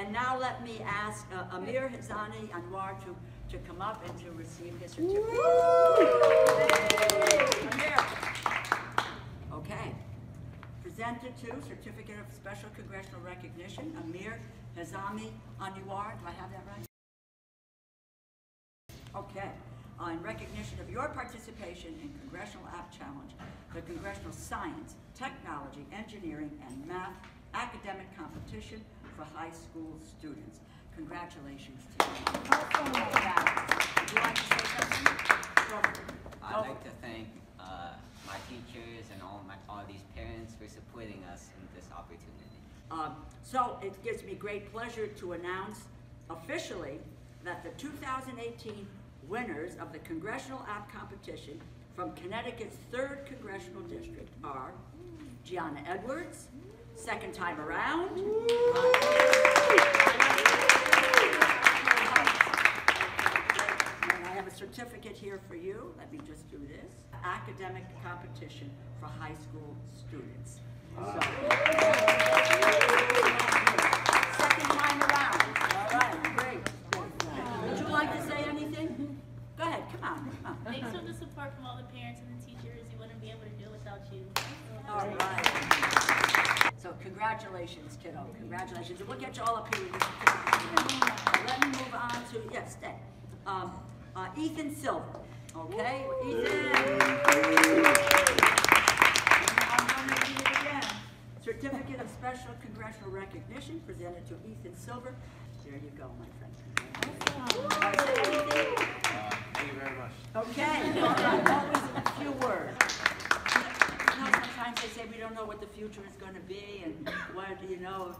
And now let me ask Amir Hizami Anuar to come up and to receive his certificate. Amir. Okay. Presented to Certificate of Special Congressional Recognition, Amir Hizami Anuar. Do I have that right? Okay. In recognition of your participation in Congressional App Challenge, the Congressional Science, Technology, Engineering, and Math Academic Competition for high school students. Congratulations to you. Would you like to say something? I'd like to thank my teachers and all these parents for supporting us in this opportunity. So it gives me great pleasure to announce officially that the 2018 winners of the Congressional App Competition from Connecticut's 3rd Congressional District are Gianna Edwards, second time around, and I have a certificate here for you. Let me just do this. Academic competition for high school students. So, second time around. All right, great. Would you like to say anything? Go ahead, come on. Thanks for the support from all the parents and the teachers. We wouldn't be able to do it without you. All right. So congratulations, kiddo. Congratulations. And we'll get you all up here with this. Let me move on to, yes, stay. Ethan Silver. Okay, Ethan. I'm going to read it again. Certificate of Special Congressional Recognition presented to Ethan Silver. There you go, my friend. Thank you very much. Okay. Always a few words. You know, sometimes they say we don't know what the future is going to be and what, you know,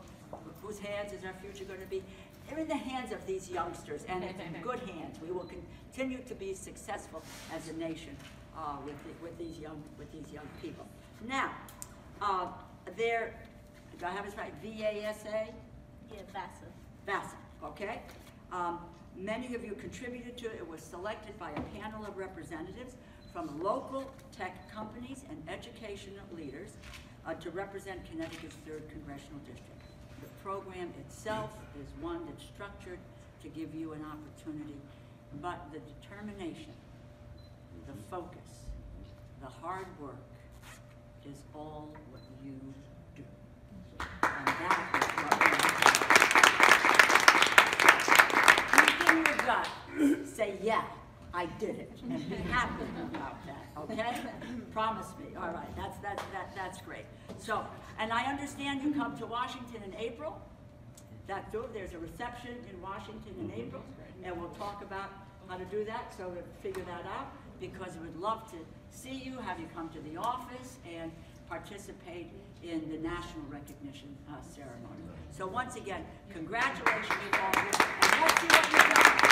whose hands is our future going to be. They're in the hands of these youngsters, and it's in good hands. We will continue to be successful as a nation with these young people. Now, do I have this right? VASA? Yeah, VASA. VASA, okay. Many of you contributed to it. It was selected by a panel of representatives from local tech companies and educational leaders to represent Connecticut's 3rd Congressional District. The program itself is one that's structured to give you an opportunity, but the determination, the focus, the hard work is all what you do. And that is what we do. Keep in your gut, say, yeah, I did it, and be happy about that, okay? Promise me, all right, that's great. So, and I understand you come to Washington in April. That's true, there's a reception in Washington in April, and we'll talk about how to do that, so we'll figure that out, because we would love to see you, have you come to the office, and participate in the national recognition ceremony. So once again, congratulations to all of you, and let's see what you've done.